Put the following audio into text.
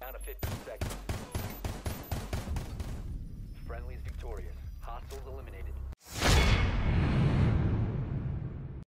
Down to 15 seconds. Friendlies victorious. Hostiles eliminated.